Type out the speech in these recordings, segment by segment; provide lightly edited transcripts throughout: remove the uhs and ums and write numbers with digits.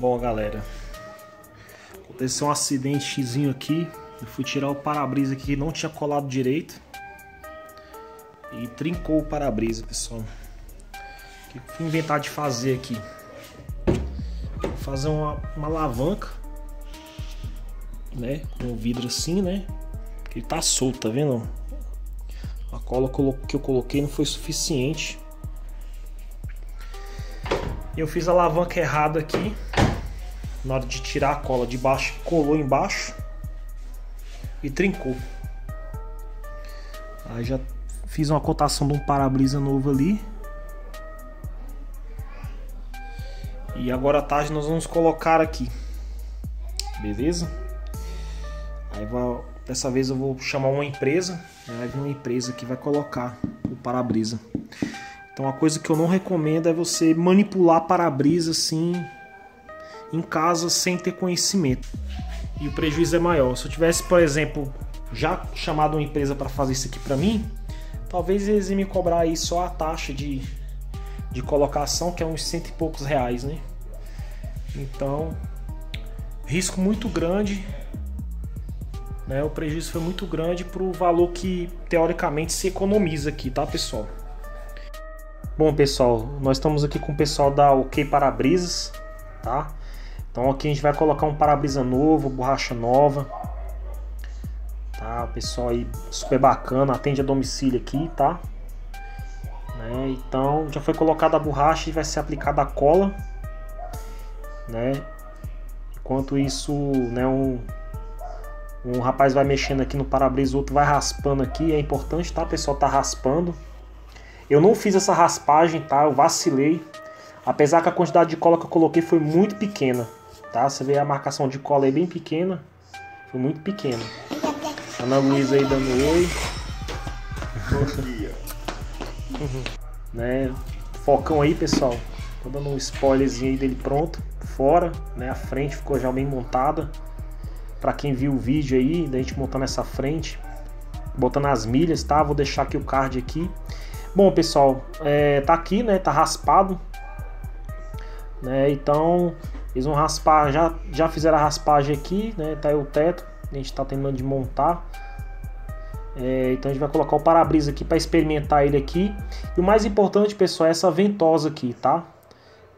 Bom, galera, aconteceu um acidentezinho aqui. Eu fui tirar o para-brisa aqui que não tinha colado direito e trincou o para-brisa, pessoal. O que eu fui inventar de fazer aqui? Vou fazer uma alavanca, né? Com o vidro assim, né? Ele tá solto, tá vendo? A cola que eu coloquei não foi suficiente. Eu fiz a alavanca errada aqui. Na hora de tirar a cola de baixo, colou embaixo e trincou. Aí já fiz uma cotação de um para-brisa novo ali. E agora à tarde nós vamos colocar aqui. Beleza? Aí vai, dessa vez eu vou chamar uma empresa. Vai vir uma empresa que vai colocar o para-brisa. Então a coisa que eu não recomendo é você manipular para-brisa assim em casa sem ter conhecimento. E o prejuízo é maior. Se eu tivesse, por exemplo, já chamado uma empresa para fazer isso aqui para mim, talvez eles iam me cobrar aí só a taxa de colocação, que é uns R$100 e poucos, né? Então, risco muito grande, né? O prejuízo foi muito grande para o valor que teoricamente se economiza aqui, tá, pessoal? Bom, pessoal, nós estamos aqui com o pessoal da OK Parabrisas, tá? Então aqui a gente vai colocar um para-brisa novo, borracha nova, tá? O pessoal aí super bacana, atende a domicílio aqui, tá? Né? Então já foi colocada a borracha e vai ser aplicada a cola, né? Enquanto isso, né, um rapaz vai mexendo aqui no para-brisa, outro vai raspando aqui. É importante, tá, o pessoal tá raspando. Eu não fiz essa raspagem, tá? Eu vacilei. Apesar que a quantidade de cola que eu coloquei foi muito pequena, tá? Você vê a marcação de cola aí bem pequena. Foi muito pequena. Ana Luiza aí dando oi. Bom dia. Né? Focão aí, pessoal. Tô dando um spoilerzinho aí dele pronto. Fora, né? A frente ficou já bem montada. Pra quem viu o vídeo aí, da gente montando essa frente. Botando as milhas, tá? Vou deixar aqui o card aqui. Bom, pessoal, tá aqui, né? Tá raspado, né? Então eles vão raspar, já fizeram a raspagem aqui, né? Tá aí o teto, a gente tá terminando de montar. Então a gente vai colocar o para-brisa aqui para experimentar ele aqui. E o mais importante, pessoal, é essa ventosa aqui, tá?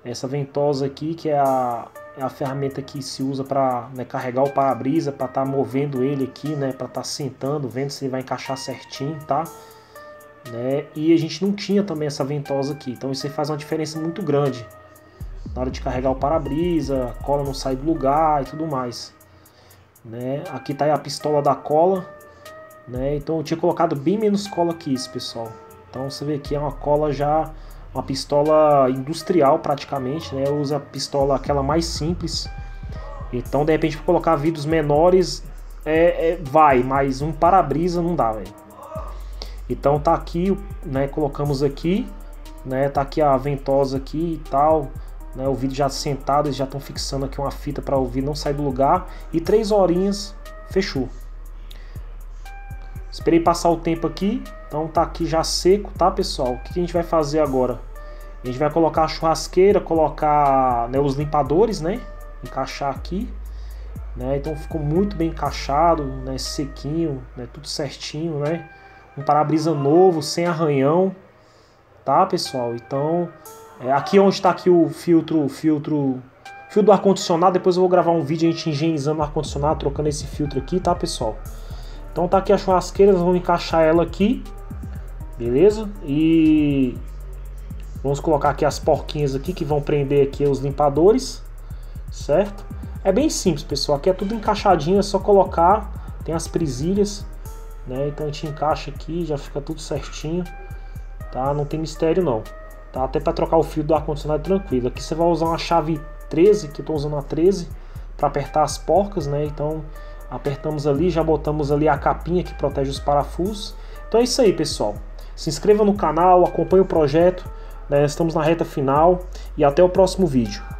Essa ventosa aqui que é a ferramenta que se usa para, né, carregar o para-brisa, para tá movendo ele aqui, né? Para tá sentando, vendo se ele vai encaixar certinho, tá? Né? E a gente não tinha também essa ventosa aqui, então isso aí faz uma diferença muito grande na hora de carregar o para-brisa. A cola não sai do lugar e tudo mais, né? Aqui tá aí a pistola da cola, né? Então eu tinha colocado bem menos cola que isso, pessoal. Então você vê que é uma cola já, uma pistola industrial praticamente, né? Usa a pistola aquela mais simples. Então de repente, para colocar vidros menores vai, mas um para-brisa não dá, velho. Então tá aqui, né, colocamos aqui, né, tá aqui a ventosa aqui e tal, né, o vidro já sentado, eles já estão fixando aqui uma fita para o vidro não sair do lugar. E 3 horinhas, fechou. Esperei passar o tempo aqui, então tá aqui já seco, tá, pessoal? O que a gente vai fazer agora? A gente vai colocar a churrasqueira, colocar, né, os limpadores, né, encaixar aqui, né? Então ficou muito bem encaixado, né, sequinho, né, tudo certinho, né? Um para-brisa novo, sem arranhão, tá, pessoal? Então, aqui onde está aqui o fio do ar-condicionado, depois eu vou gravar um vídeo a gente higienizando o ar-condicionado, trocando esse filtro aqui, tá, pessoal? Então tá aqui a churrasqueira, nós vamos encaixar ela aqui, beleza? E vamos colocar aqui as porquinhas aqui, que vão prender aqui os limpadores, certo? É bem simples, pessoal, aqui é tudo encaixadinho, é só colocar, tem as presilhas, né? Então a gente encaixa aqui, já fica tudo certinho, tá? Não tem mistério não, tá? Até para trocar o fio do ar-condicionado tranquilo. Aqui você vai usar uma chave 13, que eu tô usando a 13 para apertar as porcas, né? Então apertamos ali, já botamos ali a capinha que protege os parafusos. Então é isso aí, pessoal, se inscreva no canal, acompanhe o projeto, né? Estamos na reta final e até o próximo vídeo.